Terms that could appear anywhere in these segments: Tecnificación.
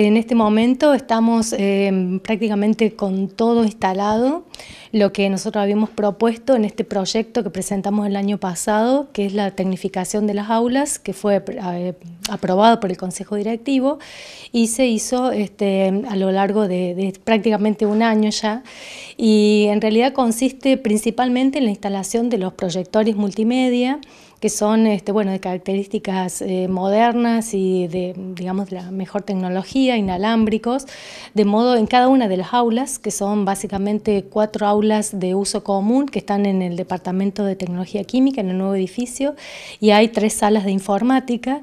En este momento estamos prácticamente con todo instalado, lo que nosotros habíamos propuesto en este proyecto que presentamos el año pasado, que es la tecnificación de las aulas, que fue aprobado por el Consejo Directivo y se hizo a lo largo de prácticamente un año ya, y en realidad consiste principalmente en la instalación de los proyectores multimedia, que son de características modernas y de, digamos, la mejor tecnología, inalámbricos, de modo en cada una de las aulas, que son básicamente 4 aulas de uso común que están en el Departamento de Tecnología Química, en el nuevo edificio, y hay 3 salas de informática.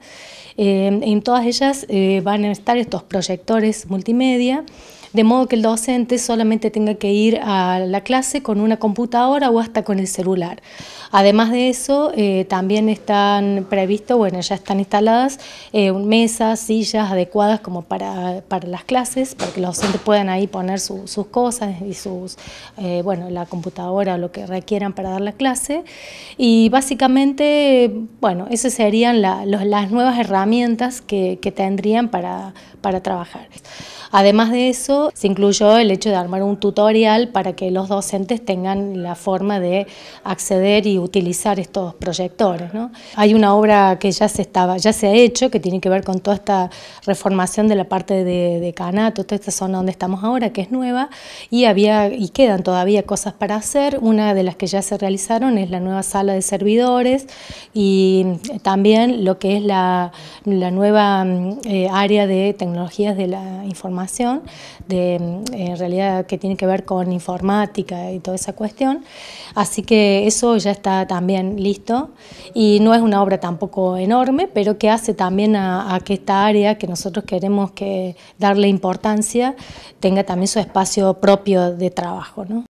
En todas ellas van a estar estos proyectores multimedia, de modo que el docente solamente tenga que ir a la clase con una computadora o hasta con el celular. Además de eso, también están previstos, ya están instaladas mesas, sillas adecuadas como para las clases, para que los docentes puedan ahí poner sus cosas y sus, la computadora o lo que requieran para dar la clase. Y básicamente, esas serían las nuevas herramientas que tendrían para trabajar. Además de eso, se incluyó el hecho de armar un tutorial para que los docentes tengan la forma de acceder y utilizar estos proyectores, ¿no? Hay una obra que ya se ha hecho, que tiene que ver con toda esta reformación de la parte de Canato, toda esta zona donde estamos ahora, que es nueva, y quedan todavía cosas para hacer. Una de las que ya se realizaron es la nueva sala de servidores y también lo que es la nueva área de tecnologías de la información, en realidad que tiene que ver con informática y toda esa cuestión, así que eso ya está también listo y no es una obra tampoco enorme, pero que hace también a que esta área que nosotros queremos darle importancia tenga también su espacio propio de trabajo, ¿no?